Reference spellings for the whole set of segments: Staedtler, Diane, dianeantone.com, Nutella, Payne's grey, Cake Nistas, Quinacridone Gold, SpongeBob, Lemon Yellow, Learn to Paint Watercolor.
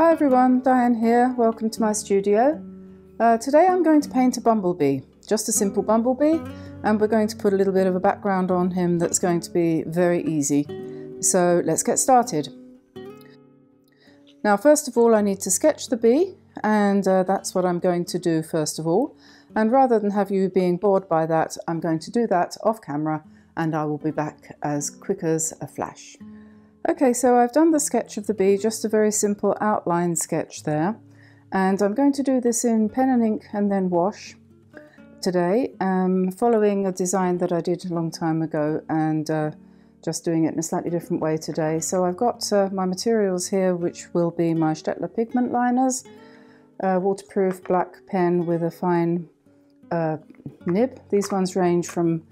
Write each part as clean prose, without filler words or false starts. Hi everyone, Diane here, welcome to my studio. Today I'm going to paint a bumblebee, just a simple bumblebee, and we're going to put a little bit of a background on him that's going to be very easy. So let's get started. Now first of all I need to sketch the bee, and that's what I'm going to do first of all. And rather than have you being bored by that, I'm going to do that off camera and I will be back as quick as a flash. Okay, so I've done the sketch of the bee, just a very simple outline sketch there, and I'm going to do this in pen and ink and then wash today, following a design that I did a long time ago and just doing it in a slightly different way today. So I've got my materials here, which will be my Staedtler pigment liners, waterproof black pen with a fine nib. These ones range from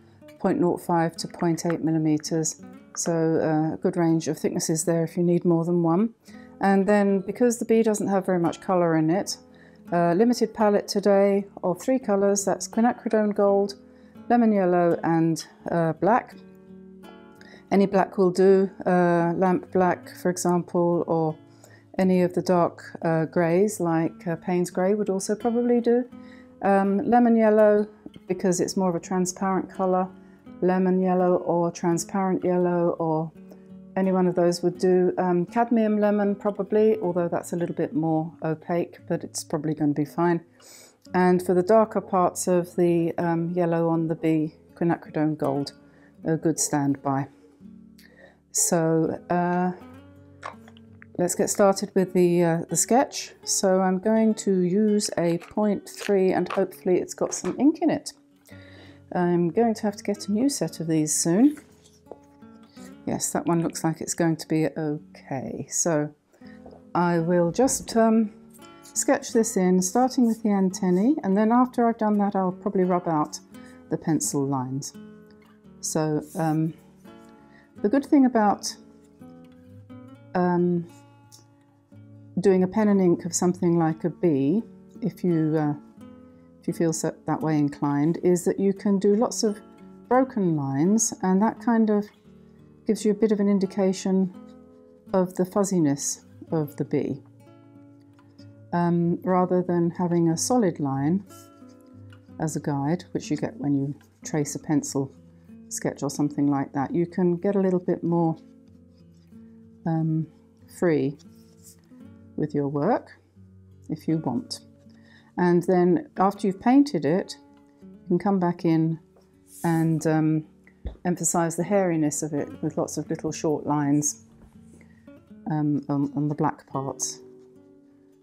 0.05 to 0.8 millimeters. So a good range of thicknesses there if you need more than one. And then because the bee doesn't have very much colour in it, a limited palette today of three colours, that's Quinacridone Gold, Lemon Yellow and Black. Any black will do, lamp black for example, or any of the dark greys like Payne's grey would also probably do. Lemon Yellow, because it's more of a transparent colour, lemon yellow or transparent yellow or any one of those would do. Cadmium lemon probably, although that's a little bit more opaque, but it's probably going to be fine. And for the darker parts of the yellow on the bee, Quinacridone Gold, a good standby. So let's get started with the sketch. So I'm going to use a 0.3 and hopefully it's got some ink in it. I'm going to have to get a new set of these soon. Yes, that one looks like it's going to be okay. So I will just sketch this in, starting with the antennae, and then after I've done that I'll probably rub out the pencil lines. So the good thing about doing a pen and ink of something like a bee, if you feel so that way inclined, is that you can do lots of broken lines, and that kind of gives you a bit of an indication of the fuzziness of the bee, rather than having a solid line as a guide, which you get when you trace a pencil sketch or something like that. You can get a little bit more free with your work if you want. And then after you've painted it, you can come back in and emphasize the hairiness of it with lots of little short lines on the black parts.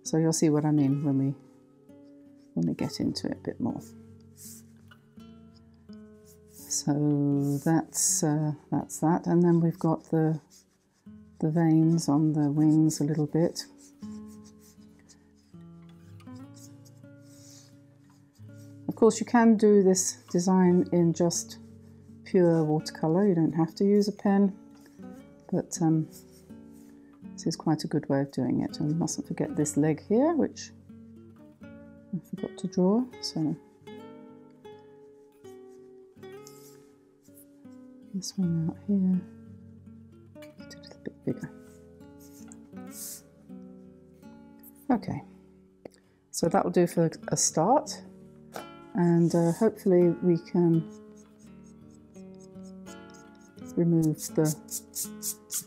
So you'll see what I mean when we get into it a bit more. So that's that. And then we've got the veins on the wings a little bit. Of course you can do this design in just pure watercolour, you don't have to use a pen, but this is quite a good way of doing it. And we mustn't forget this leg here, which I forgot to draw, so this one out here, just a little bit bigger. Okay, so that will do for a start. And hopefully we can remove the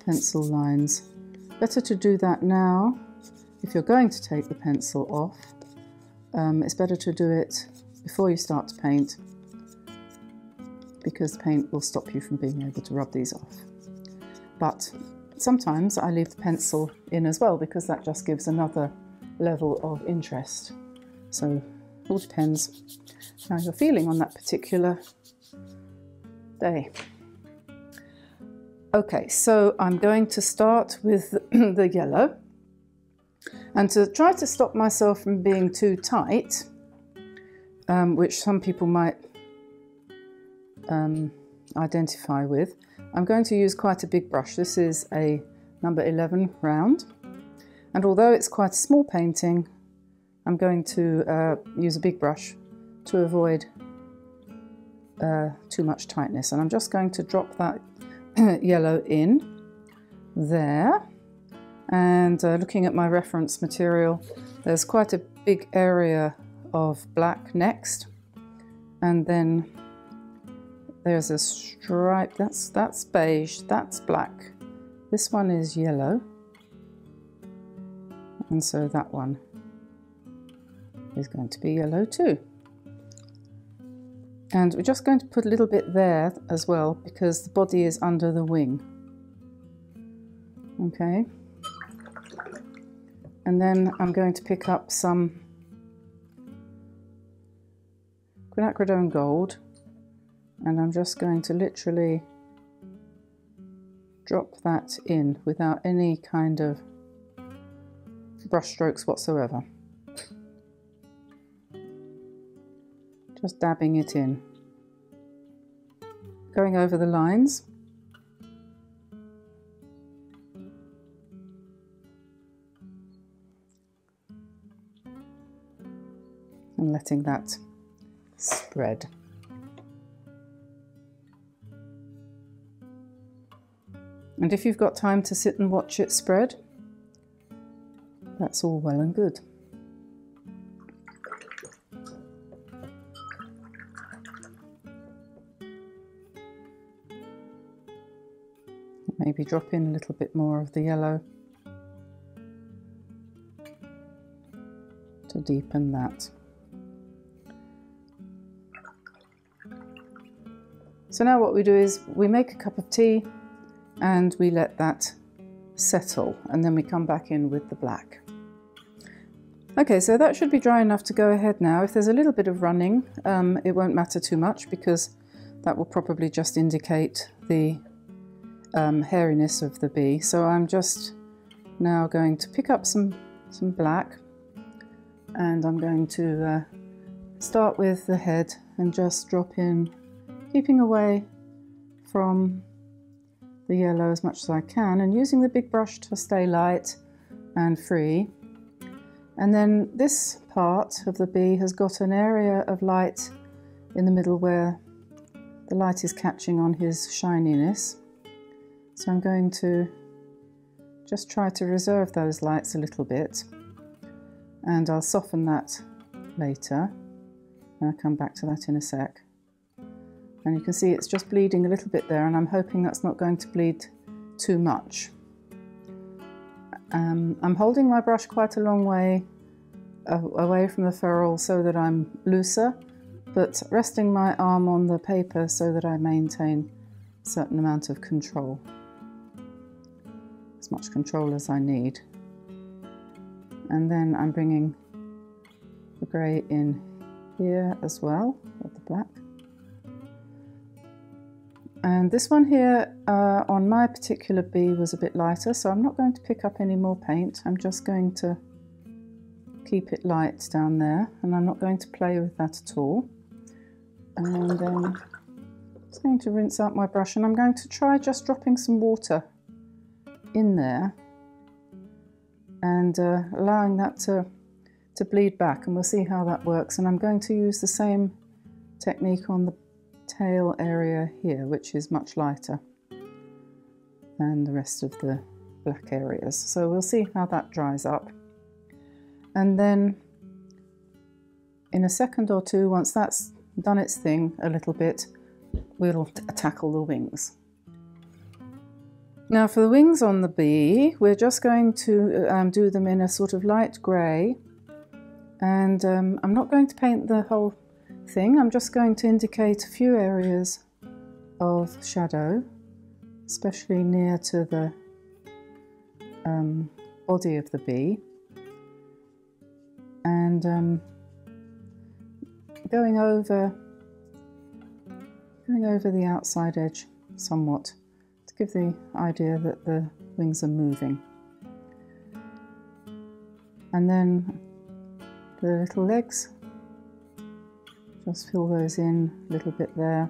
pencil lines. Better to do that now if you're going to take the pencil off. It's better to do it before you start to paint, because paint will stop you from being able to rub these off. But sometimes I leave the pencil in as well, because that just gives another level of interest. So it all depends how you're feeling on that particular day. Okay, so I'm going to start with the yellow, and to try to stop myself from being too tight, which some people might identify with, I'm going to use quite a big brush. This is a number 11 round, and although it's quite a small painting, I'm going to use a big brush to avoid too much tightness. And I'm just going to drop that yellow in there, and looking at my reference material, there's quite a big area of black next, and then there's a stripe, that's beige, that's black, this one is yellow, and so that one is going to be yellow too. And we're just going to put a little bit there as well because the body is under the wing. Okay. And then I'm going to pick up some Quinacridone Gold, and I'm just going to literally drop that in without any kind of brush strokes whatsoever. Just dabbing it in, going over the lines. And letting that spread. And if you've got time to sit and watch it spread, that's all well and good. Maybe drop in a little bit more of the yellow to deepen that. So now what we do is we make a cup of tea and we let that settle, and then we come back in with the black. Okay, so that should be dry enough to go ahead now. If there's a little bit of running, it won't matter too much because that will probably just indicate the hairiness of the bee. So I'm just now going to pick up some black, and I'm going to start with the head and just drop in, keeping away from the yellow as much as I can, and using the big brush to stay light and free. And then this part of the bee has got an area of light in the middle where the light is catching on his shininess. So I'm going to just try to reserve those lights a little bit, and I'll soften that later, and I'll come back to that in a sec. And you can see it's just bleeding a little bit there, and I'm hoping that's not going to bleed too much. I'm holding my brush quite a long way away from the ferrule so that I'm looser, but resting my arm on the paper so that I maintain a certain amount of control, as much control as I need. And then I'm bringing the grey in here as well, with the black. And this one here on my particular bee was a bit lighter, so I'm not going to pick up any more paint. I'm just going to keep it light down there, and I'm not going to play with that at all. And then I'm just going to rinse out my brush, and I'm going to try just dropping some water in there and allowing that to bleed back, and we'll see how that works. And I'm going to use the same technique on the tail area here, which is much lighter than the rest of the black areas, so we'll see how that dries up. And then in a second or two, once that's done its thing a little bit, we'll tackle the wings. Now for the wings on the bee, we're just going to do them in a sort of light grey, and I'm not going to paint the whole thing. I'm just going to indicate a few areas of shadow, especially near to the body of the bee, and going over the outside edge somewhat to give the idea that the wings are moving. And then the little legs, just fill those in a little bit there,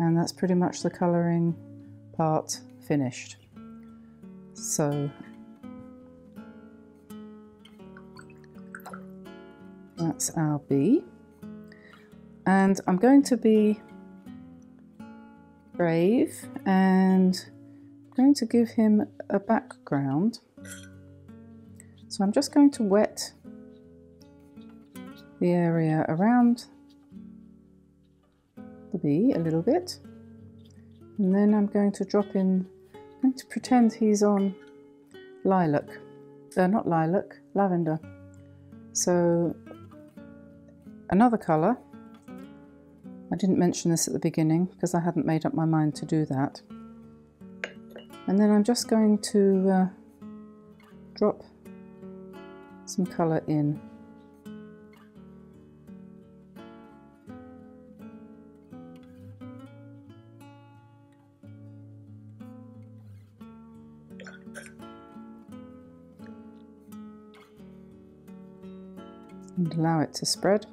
and that's pretty much the colouring part finished. So that's our bee, and I'm going to be brave and going to give him a background. So I'm just going to wet the area around the bee a little bit, and then I'm going to drop in, I'm going to pretend he's on lilac, not lilac, lavender. So another colour, I didn't mention this at the beginning because I hadn't made up my mind to do that. And then I'm just going to drop some colour in. And allow it to spread.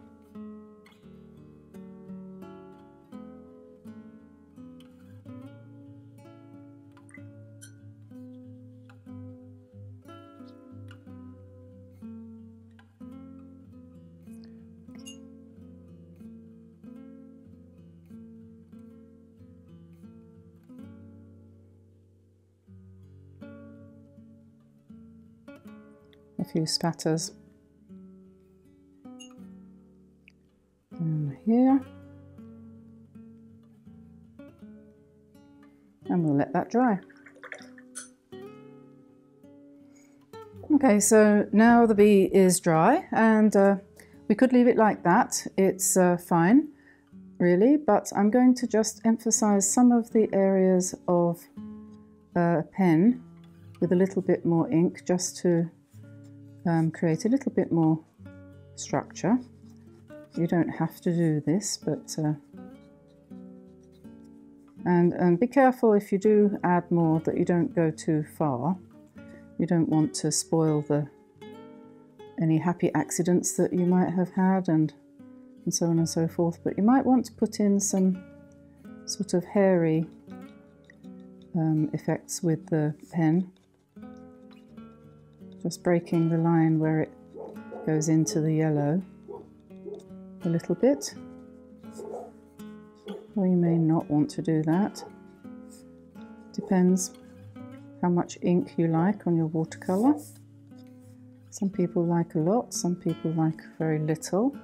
A few spatters. Here, and we'll let that dry. Okay, so now the bee is dry, and we could leave it like that. It's fine, really, but I'm going to just emphasize some of the areas of a pen with a little bit more ink, just to create a little bit more structure. You don't have to do this, but and be careful if you do add more that you don't go too far. You don't want to spoil any happy accidents that you might have had, and so on and so forth. But you might want to put in some sort of hairy effects with the pen, just breaking the line where it goes into the yellow a little bit. Or you may not want to do that. Depends how much ink you like on your watercolor. Some people like a lot, some people like very little.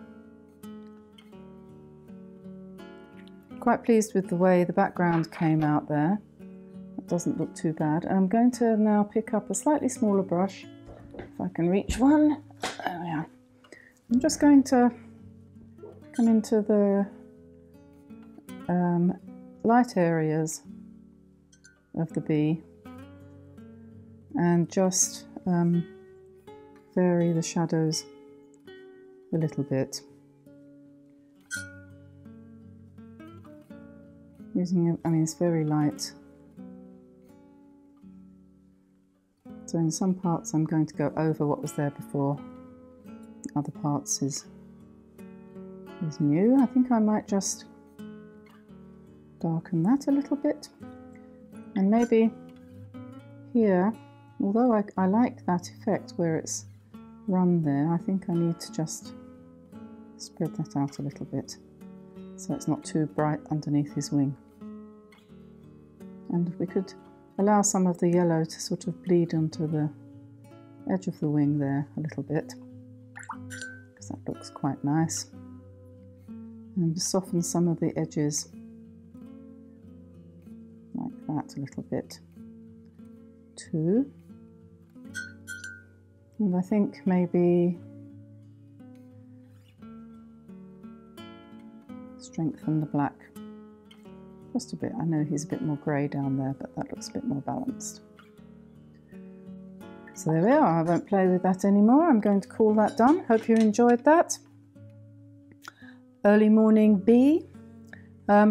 Quite pleased with the way the background came out there. It doesn't look too bad. I'm going to now pick up a slightly smaller brush, if I can reach one. There we are. I'm just going to come into the light areas of the bee and just vary the shadows a little bit, using, I mean, it's very light, so in some parts I'm going to go over what was there before, other parts is new. I think I might just darken that a little bit, and maybe here, although I like that effect where it's run there, I think I need to just spread that out a little bit so it's not too bright underneath his wing. And we could allow some of the yellow to sort of bleed onto the edge of the wing there a little bit, because that looks quite nice. And soften some of the edges like that a little bit too. And I think maybe strengthen the black just a bit. I know he's a bit more grey down there, but that looks a bit more balanced. So there we are. I won't play with that anymore. I'm going to call that done. Hope you enjoyed that. Early morning bee.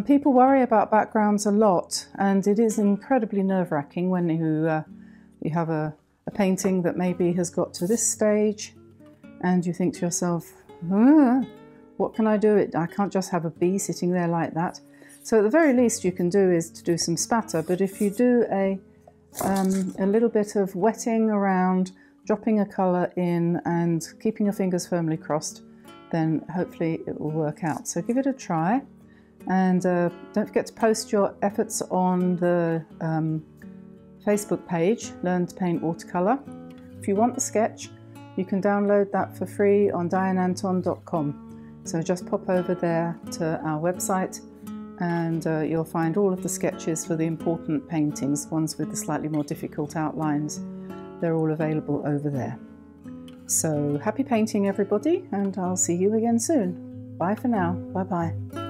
People worry about backgrounds a lot, and it is incredibly nerve-wracking when you have a painting that maybe has got to this stage and you think to yourself, what can I do? I can't just have a bee sitting there like that. So at the very least you can do is to do some spatter, but if you do a little bit of wetting around, dropping a colour in and keeping your fingers firmly crossed, then hopefully it will work out. So give it a try, and don't forget to post your efforts on the Facebook page, Learn to Paint Watercolor. If you want the sketch, you can download that for free on dianeantone.com. So just pop over there to our website and you'll find all of the sketches for the important paintings, ones with the slightly more difficult outlines. They're all available over there. So happy painting everybody, and I'll see you again soon. Bye for now. Bye bye.